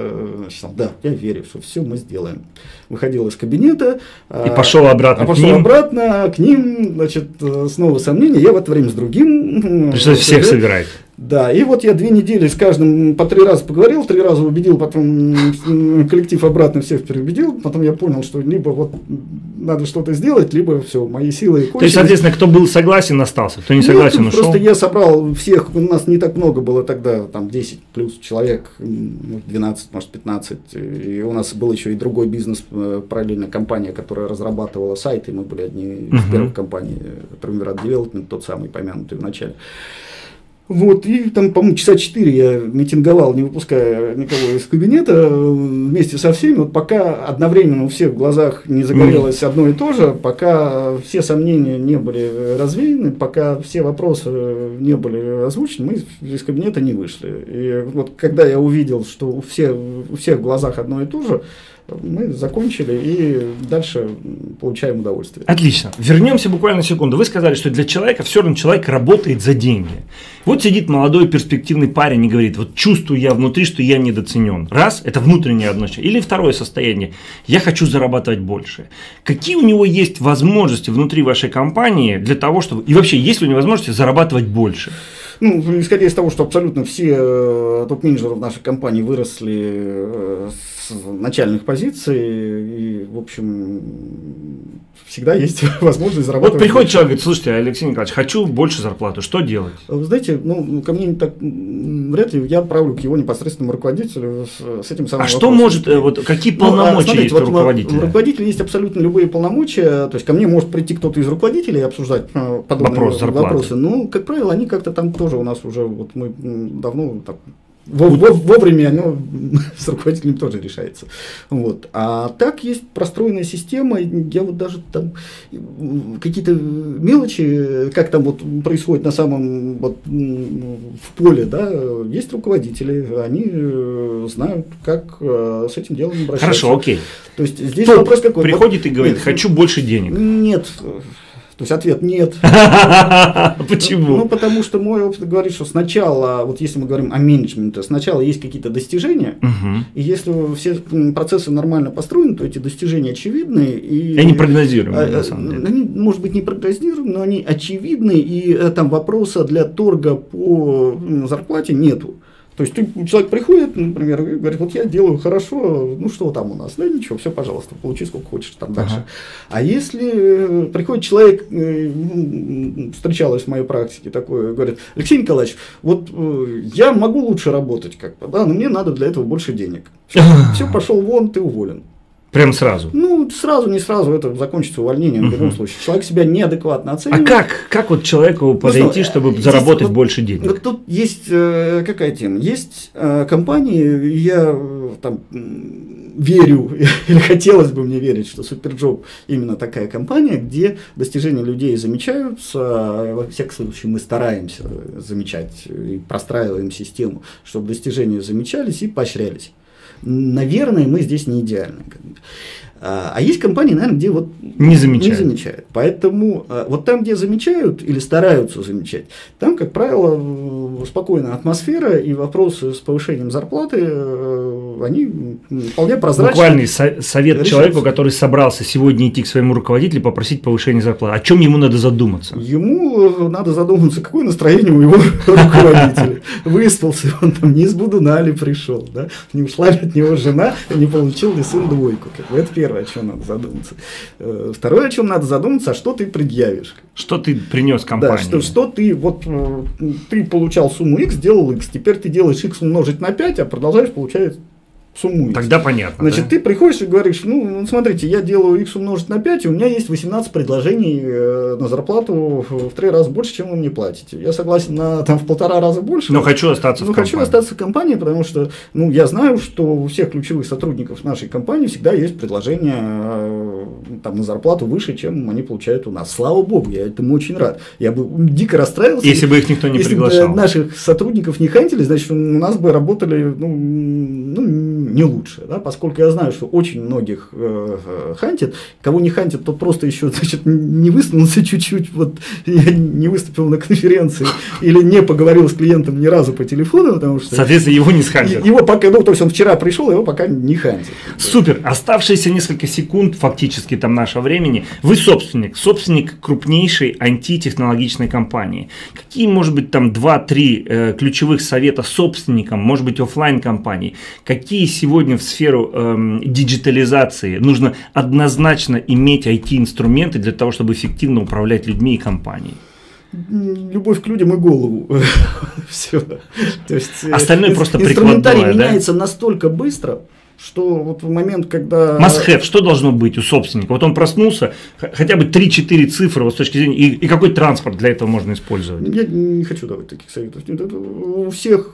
сказал: да, я верю, что все мы сделаем. Выходил из кабинета. И пошел обратно. А пошел к ним. обратно к ним, значит, снова сомнения. Я в это время с другим. Пришлось всех собирать. Да, и вот я две недели с каждым по три раза поговорил, три раза убедил, потом коллектив обратно всех переубедил, потом я понял, что либо вот надо что-то сделать, либо все, мои силы кончились. То есть, соответственно, кто был согласен, остался, кто не согласен, ну, ушел. Просто я собрал всех, у нас не так много было тогда, там десять плюс человек, двенадцать, может пятнадцать, и у нас был еще и другой бизнес, параллельно компания, которая разрабатывала сайты, мы были одни из uh-huh. первых компаний, Триумвират Development, тот самый помянутый в начале. Вот, и там, по-моему, часа четыре я митинговал, не выпуская никого из кабинета, вместе со всеми, вот пока одновременно у всех в глазах не загорелось одно и то же, пока все сомнения не были развеяны, пока все вопросы не были озвучены, мы из кабинета не вышли. И вот когда я увидел, что у всех, у всех в глазах одно и то же, мы закончили и дальше получаем удовольствие. Отлично. Вернемся буквально секунду. Вы сказали, что для человека все равно человек работает за деньги. Вот сидит молодой перспективный парень и говорит: вот чувствую я внутри, что я недооценен. Раз, это внутреннее одно. Или второе состояние: я хочу зарабатывать больше. Какие у него есть возможности внутри вашей компании для того, чтобы… И вообще, есть ли у него возможности зарабатывать больше? Ну, исходя из того, что абсолютно все топ-менеджеры в нашей компании выросли с начальных позиций, и, в общем, всегда есть возможность зарабатывать. Вот приходит больше. Человек, говорит: слушайте, Алексей Николаевич, хочу больше зарплату, что делать? Вы знаете, ну, ко мне не так, вряд ли я отправлю к его непосредственному руководителю с, с этим самым А вопросом. Что может, вот какие полномочия ну, а, смотрите, есть вот у руководителя? У руководителя есть абсолютно любые полномочия, то есть ко мне может прийти кто-то из руководителей и обсуждать подобные Вопрос, вопросы, но, как правило, они как-то там тоже у нас уже, вот мы давно так, вовремя оно с руководителем тоже решается. Вот. А так есть простроенная система, я вот даже там какие-то мелочи, как там вот происходит на самом вот, в поле, да, есть руководители, они знают, как с этим делом обращаться. Хорошо, окей. То есть здесь Топ вопрос какой? Приходит вот, и говорит: нет, хочу больше денег. Нет. То есть ответ нет. Почему? Ну, потому что мой опыт говорит, что сначала, вот если мы говорим о менеджменте, сначала есть какие-то достижения, угу. и если все процессы нормально построены, то эти достижения очевидны. И они прогнозируемые, на самом деле. Они, может быть, не прогнозируемые, но они очевидны, и там вопроса для торга по зарплате нету. То есть ты, человек приходит, например, и говорит: вот я делаю хорошо, ну что там у нас? Да ничего, все, пожалуйста, получи сколько хочешь там дальше. Ага. А если приходит человек, встречалось в моей практике такое, говорит: Алексей Николаевич, вот я могу лучше работать как-то, да, но мне надо для этого больше денег. Все, пошел вон, ты уволен. Прям сразу? Ну, сразу, не сразу, это закончится увольнением угу. в любом случае. Человек себя неадекватно оценивает. А как, как вот человеку подойти, ну, чтобы заработать вот, больше денег? Вот тут есть э, какая тема? Есть э, компании, я там верю, или хотелось бы мне верить, что Superjob именно такая компания, где достижения людей замечаются, во всяком случае мы стараемся замечать и простраиваем систему, чтобы достижения замечались и поощрялись. Наверное, мы здесь не идеальны. А есть компании, наверное, где вот не замечают. Не замечают. Поэтому вот там, где замечают или стараются замечать, там, как правило, спокойная атмосфера, и вопросы с повышением зарплаты, они вполне прозрачны. Буквальный со- совет решаются. Человеку, который собрался сегодня идти к своему руководителю, попросить повышение зарплаты. О чем ему надо задуматься? Ему надо задуматься, какое настроение у его руководителя. Выспался он там, не из Будуна ли пришел, не ушла ли от него жена, не получил ли сын двойку. Это первое. Первое, о чем надо задуматься. Второе, о чем надо задуматься, а что ты предъявишь? Что ты принес компании? Да, что, что ты, вот, ты получал сумму X, делал X, теперь ты делаешь X умножить на пять, а продолжаешь получать суммуете. Тогда понятно. Значит, да? Ты приходишь и говоришь, ну, смотрите, я делаю x умножить на пять, и у меня есть восемнадцать предложений на зарплату в три раза больше, чем вы мне платите. Я согласен на там, в полтора раза больше. Но хочу остаться но в компании. хочу остаться в компании, потому что ну, я знаю, что у всех ключевых сотрудников нашей компании всегда есть предложение там, на зарплату выше, чем они получают у нас. Слава богу, я этому очень рад. Я бы дико расстраивался. Если бы их никто не если приглашал. Если бы наших сотрудников не хантили, значит, у нас бы работали ну, ну, не лучше. Да? Поскольку я знаю, что очень многих э, хантит. Кого не хантит, тот просто еще значит, не высунулся чуть-чуть, вот, не выступил на конференции или не поговорил с клиентом ни разу по телефону. Потому что соответственно, его не схантит. Его пока, ну, то есть, он вчера пришел, его пока не хантит. Супер. Оставшиеся несколько секунд фактически там нашего времени. Вы собственник. Собственник крупнейшей антитехнологичной компании. Какие, может быть, там два-три э, ключевых совета собственникам, может быть, офлайн-компаний? Какие сегодня в сферу э, диджитализации нужно однозначно иметь ай ти-инструменты для того, чтобы эффективно управлять людьми и компанией? Любовь к людям и голову. Все. То есть, остальное просто прикладное. Инструментарий меняется настолько быстро, что вот в момент, когда… Must-have, что должно быть у собственника? Вот он проснулся, хотя бы три-четыре цифры вот с точки зрения… И, и какой транспорт для этого можно использовать? Я не хочу давать таких советов. У всех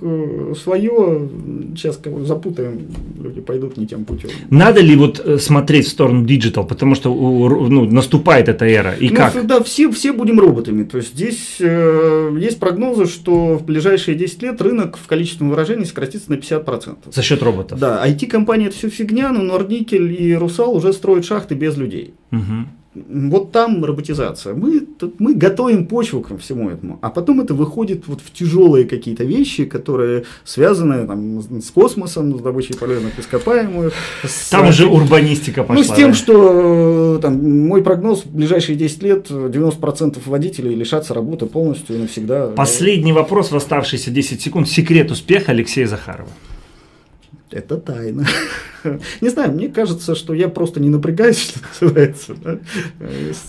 свое, сейчас кого запутаем, люди пойдут не тем путем. Надо ли вот смотреть в сторону диджитал, потому что ну, наступает эта эра, и ну, как? Да, все, все будем роботами. То есть, здесь э, есть прогнозы, что в ближайшие десять лет рынок в количественном выражении сократится на пятьдесят процентов. За счет роботов? Да, ай ти-компания. Это все фигня, но Норникель и Русал уже строят шахты без людей. Угу. Вот там роботизация. Мы, тут, мы готовим почву ко всему этому, а потом это выходит вот в тяжелые какие-то вещи, которые связаны там, с космосом, с добычей полезных ископаемых. С, там уже урбанистика пошла. Ну, с тем, да? что там, мой прогноз, в ближайшие десять лет девяносто процентов водителей лишатся работы полностью и навсегда. Последний вопрос в оставшиеся десять секунд. Секрет успеха Алексея Захарова. Это тайна. Не знаю, мне кажется, что я просто не напрягаюсь, что называется. Да?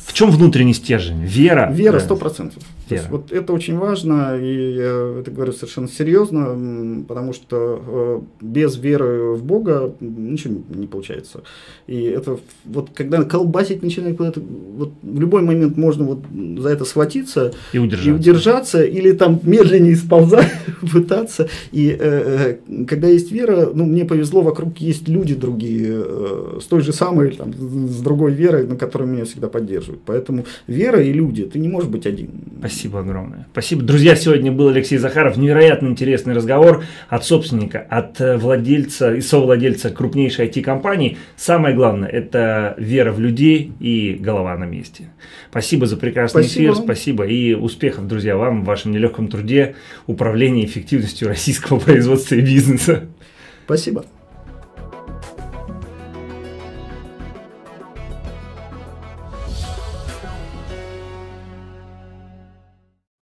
В чем внутренний стержень? Вера? Вера, сто процентов. Вот это очень важно, и я это говорю совершенно серьезно, потому что без веры в Бога ничего не получается. И это вот когда колбасить начинает, вот в любой момент можно вот за это схватиться и удержаться, и удержаться или там медленнее сползать, пытаться. И э, когда есть вера, ну, мне повезло, вокруг есть люди другие, с той же самой, там, с другой верой, на которой меня всегда поддерживают. Поэтому вера и люди, ты не можешь быть один. Спасибо огромное. Спасибо. Друзья, сегодня был Алексей Захаров. Невероятно интересный разговор от собственника, от владельца и совладельца крупнейшей ай ти-компании. Самое главное – это вера в людей и голова на месте. Спасибо за прекрасный спасибо. эфир. Спасибо. И успехов, друзья, вам в вашем нелегком труде управления эффективностью российского производства и бизнеса. Спасибо.